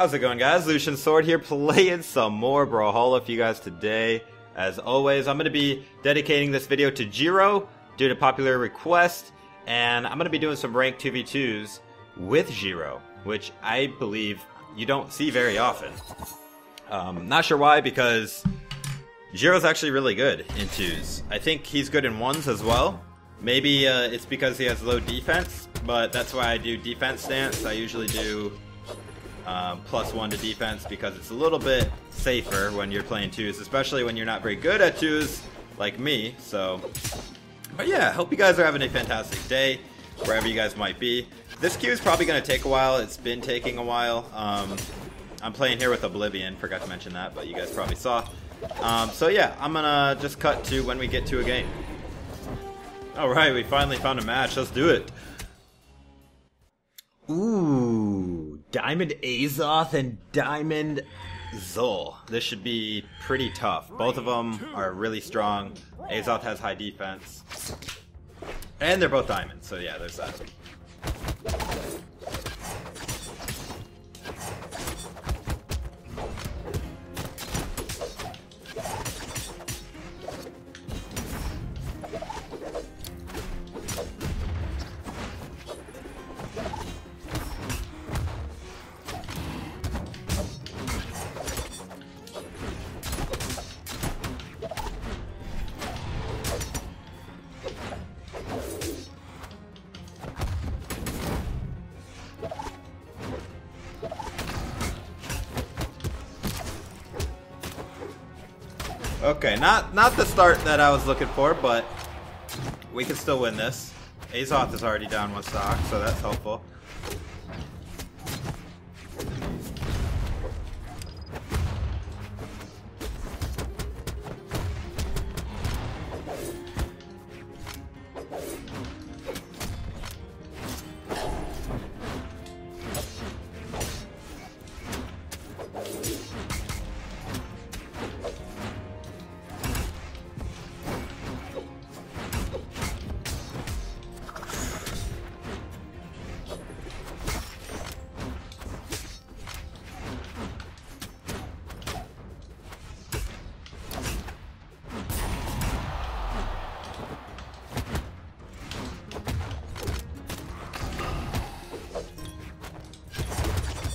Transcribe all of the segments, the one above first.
How's it going, guys? Lucian Sword here, playing some more Brawlhalla for you guys today. As always, I'm going to be dedicating this video to Jiro due to popular request, and I'm going to be doing some ranked 2v2s with Jiro, which I believe you don't see very often. Not sure why, because Jiro's actually really good in 2s. I think he's good in 1s as well. Maybe it's because he has low defense, but that's why I do defense stance. I usually do +1 to defense because it's a little bit safer when you're playing 2s, especially when you're not very good at 2s like me. So, but yeah, hope you guys are having a fantastic day wherever you guys might be. This queue is probably going to take a while. It's been taking a while. I'm playing here with Oblivion. Forgot to mention that, but you guys probably saw. So yeah, I'm going to just cut to when we get to a game. Alright, we finally found a match. Let's do it. Ooh, Diamond Azoth and Diamond Zul. This should be pretty tough. Both of them are really strong. Azoth has high defense. And they're both diamonds, so yeah, there's that. Okay, not the start that I was looking for, but we can still win this. Azoth is already down one stock, so that's helpful.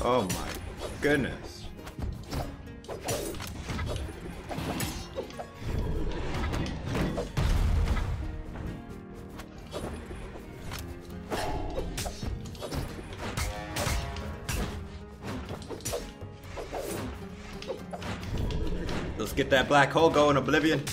Oh my goodness. Let's get that black hole going, Oblivion.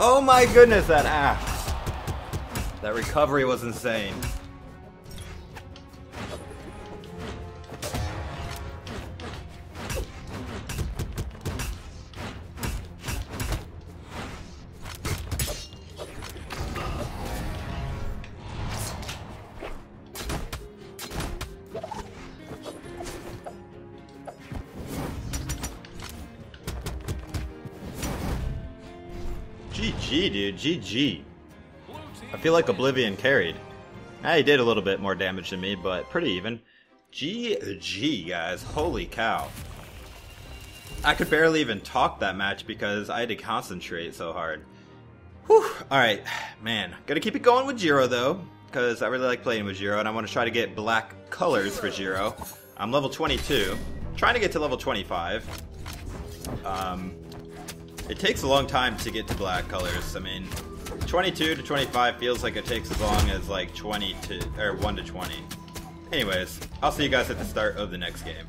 Oh my goodness, that axe. That recovery was insane. GG, dude. GG. I feel like Oblivion carried. He did a little bit more damage than me, but pretty even. GG, guys. Holy cow. I could barely even talk that match because I had to concentrate so hard. Whew. Alright, man. Gonna keep it going with Jiro, though, because I really like playing with Jiro, and I want to try to get black colors for Jiro. I'm level 22. Trying to get to level 25. It takes a long time to get to black colors. I mean, 22 to 25 feels like it takes as long as like 1 to 20. Anyways, I'll see you guys at the start of the next game.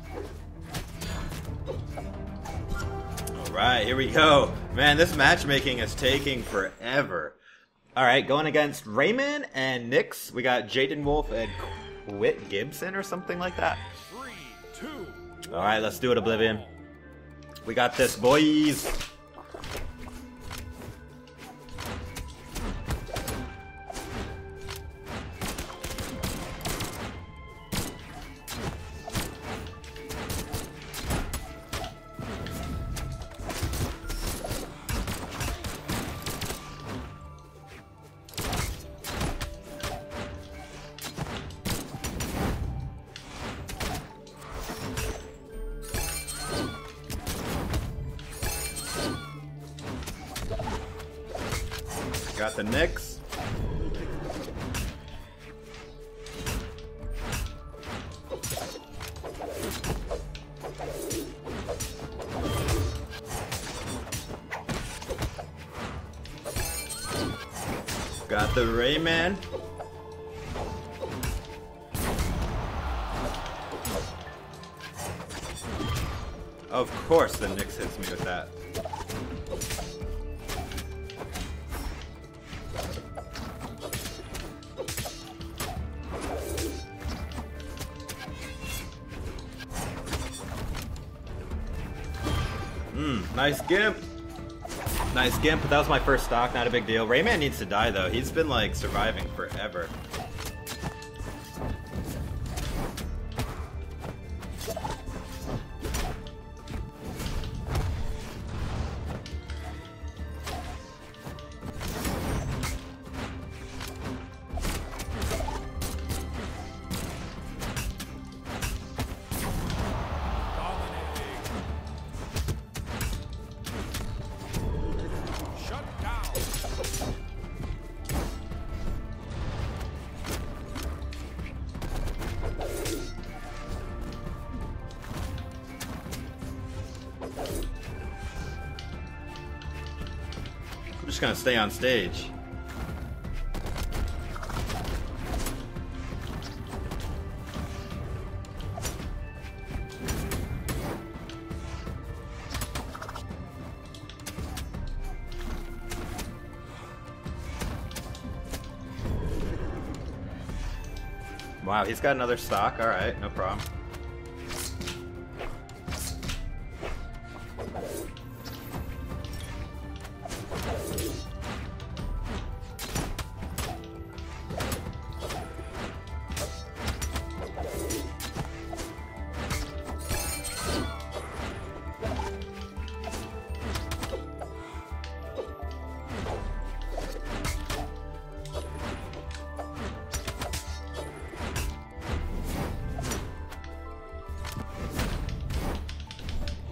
Alright, here we go. Man, this matchmaking is taking forever. Alright, going against Rayman and Nyx, we got Jaden Wolf and Quick Gibbon or something like that. Alright, let's do it, Oblivion. We got this, boys! Got the Nyx. Got the Rayman. Of course the Nyx hits me with that. Nice gimp. Nice gimp. That was my first stock. Not a big deal. Rayman needs to die, though. He's been, like, surviving forever. I'm just gonna stay on stage. Wow, he's got another stock. All right, no problem.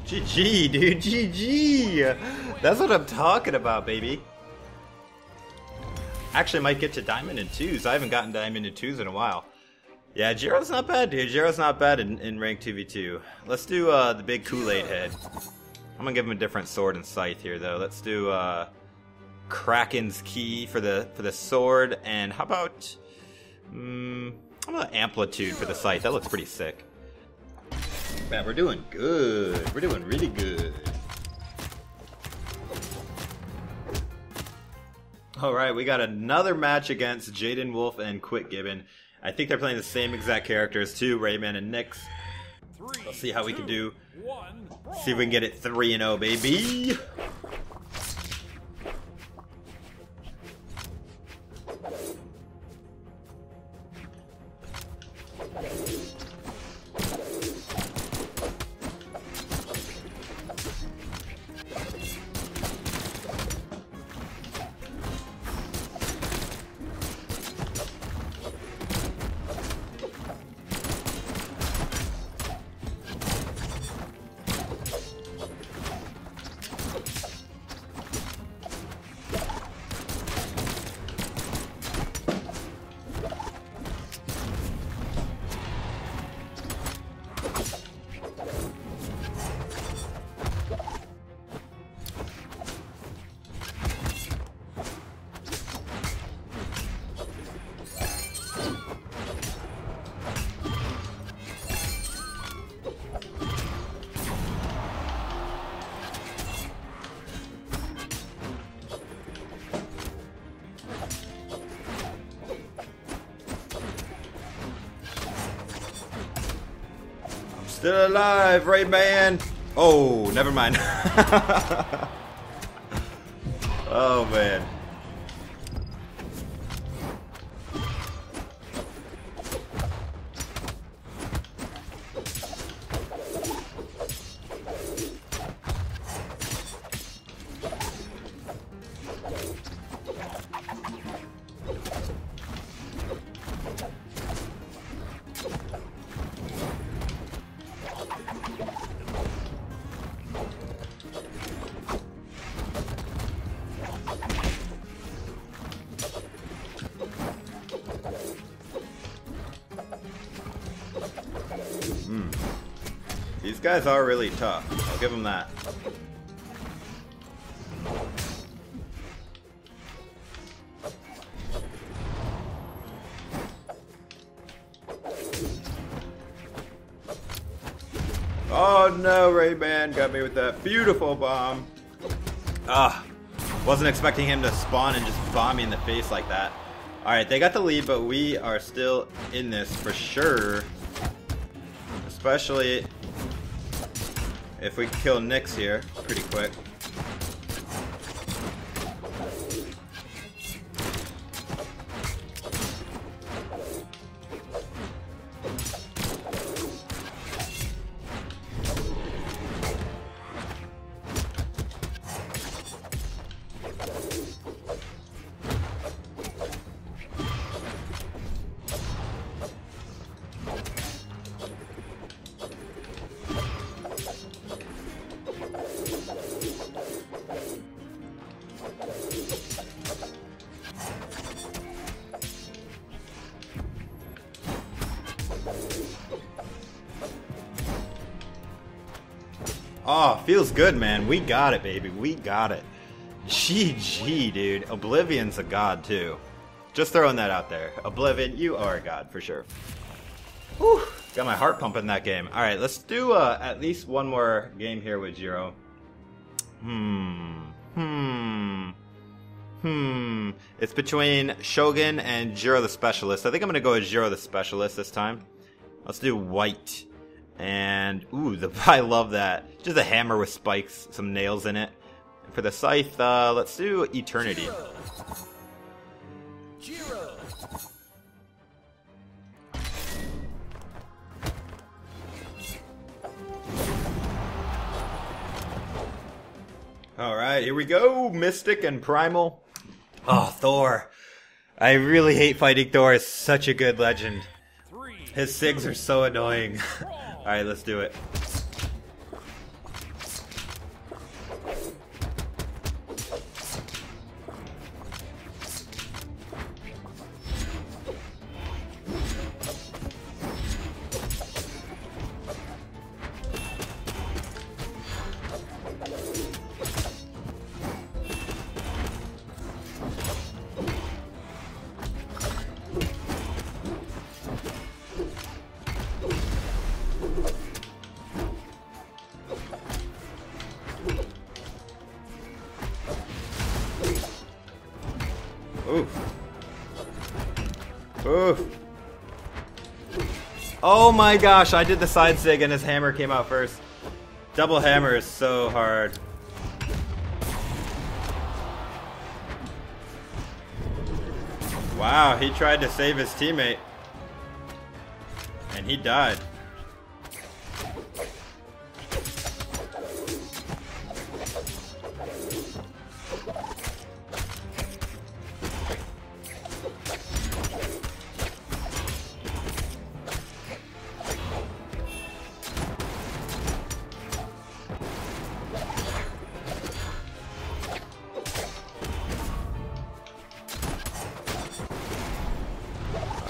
GG, dude, GG! That's what I'm talking about, baby. Actually, might get to Diamond and 2s. I haven't gotten Diamond and 2s in a while. Yeah, Jiro's not bad, dude. Jiro's not bad in rank 2v2. Let's do the big Kool-Aid head. I'm gonna give him a different sword and scythe here, though. Let's do Kraken's key for the sword, and how about how about amplitude for the scythe? That looks pretty sick. Man, we're doing good. We're doing really good. Alright, we got another match against Jaden Wolf and Quick Gibbon. I think they're playing the same exact characters too, Rayman and Nyx. We'll see how we can do. See if we can get it 3-0, baby. Still alive, Rayman! Oh, never mind. Oh, man. These guys are really tough. I'll give them that. Oh no, Rayman got me with that beautiful bomb. Ah, wasn't expecting him to spawn and just bomb me in the face like that. Alright, they got the lead, but we are still in this for sure. Especially if we kill Nyx here pretty quick. Oh, feels good, man. We got it, baby. We got it. GG, dude. Oblivion's a god, too. Just throwing that out there. Oblivion, you are a god, for sure. Whew, got my heart pumping that game. Alright, let's do at least one more game here with Jiro. It's between Shogun and Jiro the Specialist. I think I'm gonna go with Jiro the Specialist this time. Let's do white. And, ooh, I love that. Just a hammer with spikes, some nails in it. And for the scythe, let's do Eternity. Jiro. Alright, here we go. Mystic and Primal. Oh, Thor. I really hate fighting Thor. He's such a good legend. His SIGs are so annoying. Alright, let's do it. Oof. Oh my gosh, I did the side sig and his hammer came out first. Double hammer is so hard. Wow, he tried to save his teammate. And he died.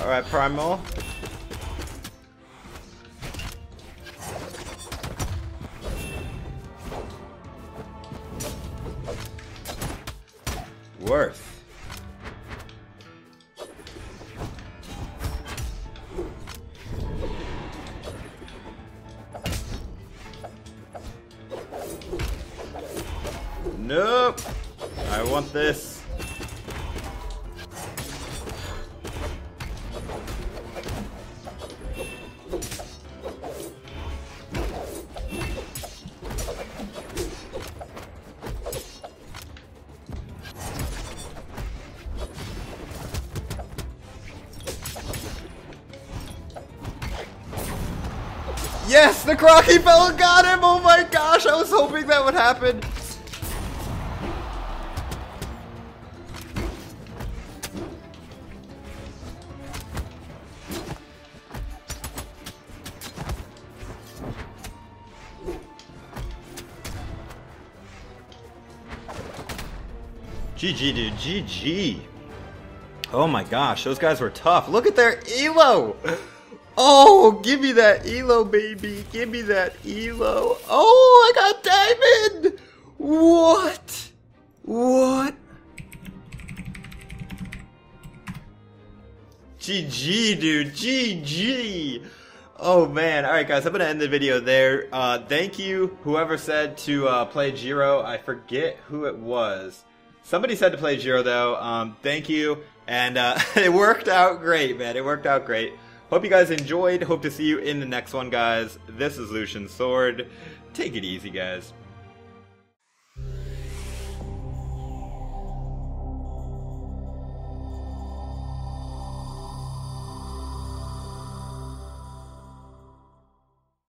Alright, Primal. Worth. Nope. I want this. Yes, the Crocky Bell got him! Oh my gosh, I was hoping that would happen. GG, dude. GG. Oh my gosh, those guys were tough. Look at their ELO. Oh, give me that ELO, baby. Give me that ELO. Oh, I got diamond. What? What? GG, dude. GG. Oh man, alright guys, I'm gonna end the video there. Thank you, whoever said to play Jiro. I forget who it was. Somebody said to play Jiro though. Thank you, and it worked out great, man. It worked out great. Hope you guys enjoyed. Hope to see you in the next one, guys. This is Lucian Sword. Take it easy, guys.